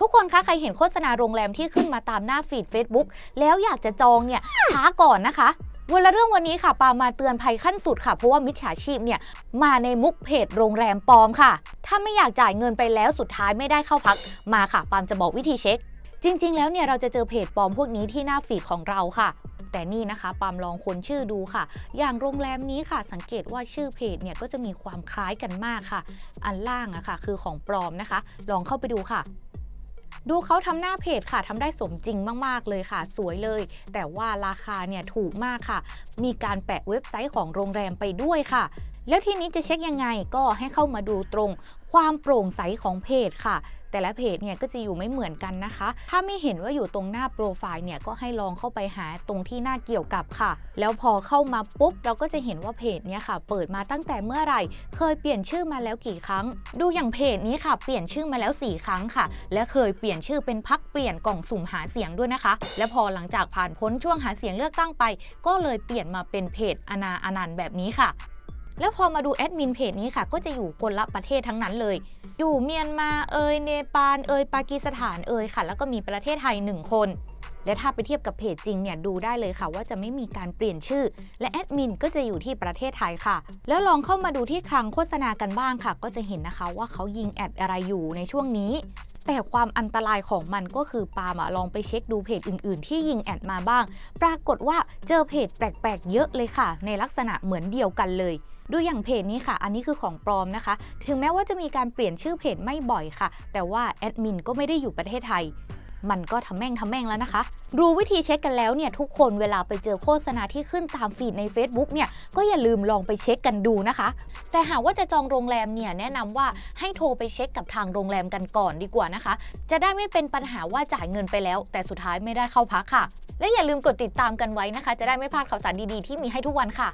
ทุกคนคะใครเห็นโฆษณาโรงแรมที่ขึ้นมาตามหน้าฟีด Facebook แล้วอยากจะจองเนี่ยช้าก่อนนะคะวันละเรื่องวันนี้ค่ะปามาเตือนภัยขั้นสุดค่ะเพราะว่ามิจฉาชีพเนี่ยมาในมุกเพจโรงแรมปลอมค่ะถ้าไม่อยากจ่ายเงินไปแล้วสุดท้ายไม่ได้เข้าพักมาค่ะปามจะบอกวิธีเช็คจริงๆแล้วเนี่ยเราจะเจอเพจปลอมพวกนี้ที่หน้าฟีดของเราค่ะแต่นี่นะคะปามลองค้นชื่อดูค่ะอย่างโรงแรมนี้ค่ะสังเกตว่าชื่อเพจเนี่ยก็จะมีความคล้ายกันมากค่ะอันล่างอะค่ะคือของปลอมนะคะลองเข้าไปดูค่ะดูเขาทำหน้าเพจค่ะทำได้สมจริงมากๆเลยค่ะสวยเลยแต่ว่าราคาเนี่ยถูกมากค่ะมีการแปะเว็บไซต์ของโรงแรมไปด้วยค่ะแล้วทีนี้จะเช็คยังไงก็ให้เข้ามาดูตรงความโปร่งใสของเพจค่ะแต่ละเพจเนี่ยก็จะอยู่ไม่เหมือนกันนะคะถ้าไม่เห็นว่าอยู่ตรงหน้าโปรไฟล์เนี่ยก็ให้ลองเข้าไปหาตรงที่หน้าเกี่ยวกับค่ะแล้วพอเข้ามาปุ๊บเราก็จะเห็นว่าเพจเนี่ยค่ะเปิดมาตั้งแต่เมื่อไหร่เคยเปลี่ยนชื่อมาแล้วกี่ครั้งดูอย่างเพจนี้ค่ะเปลี่ยนชื่อมาแล้ว4ครั้งค่ะและเคยเปลี่ยนชื่อเป็นพรรคเปลี่ยนกล่องสุ่มหาเสียงด้วยนะคะและพอหลังจากผ่านพ้นช่วงหาเสียงเลือกตั้งไปก็เลยเปลี่ยนมาเป็นเพจอนาอนันต์แบบนี้ค่ะแล้วพอมาดูแอดมินเพจนี้ค่ะก็จะอยู่คนละประเทศทั้งนั้นเลยอยู่เมียนมาเนปาลปากีสถานค่ะแล้วก็มีประเทศไทย1คนและถ้าไปเทียบกับเพจจริงเนี่ยดูได้เลยค่ะว่าจะไม่มีการเปลี่ยนชื่อและแอดมินก็จะอยู่ที่ประเทศไทยค่ะแล้วลองเข้ามาดูที่คลังโฆษณากันบ้างค่ะก็จะเห็นนะคะว่าเขายิงแอดอะไรอยู่ในช่วงนี้แต่ความอันตรายของมันก็คือปามาลองไปเช็คดูเพจอื่นๆที่ยิงแอดมาบ้างปรากฏว่าเจอเพจแปลกๆเยอะเลยค่ะในลักษณะเหมือนเดียวกันเลยดูอย่างเพจนี้ค่ะอันนี้คือของปลอมนะคะถึงแม้ว่าจะมีการเปลี่ยนชื่อเพจไม่บ่อยค่ะแต่ว่าแอดมินก็ไม่ได้อยู่ประเทศไทยมันก็ทำแม่งแล้วนะคะดูวิธีเช็คกันแล้วเนี่ยทุกคนเวลาไปเจอโฆษณาที่ขึ้นตามฟีดใน Facebook เนี่ยก็อย่าลืมลองไปเช็คกันดูนะคะแต่หากว่าจะจองโรงแรมเนี่ยแนะนำว่าให้โทรไปเช็คกับทางโรงแรมกันก่อนดีกว่านะคะจะได้ไม่เป็นปัญหาว่าจ่ายเงินไปแล้วแต่สุดท้ายไม่ได้เข้าพักค่ะและอย่าลืมกดติดตามกันไว้นะคะจะได้ไม่พลาดข่าวสารดีๆที่มีให้ทุกวันค่ะ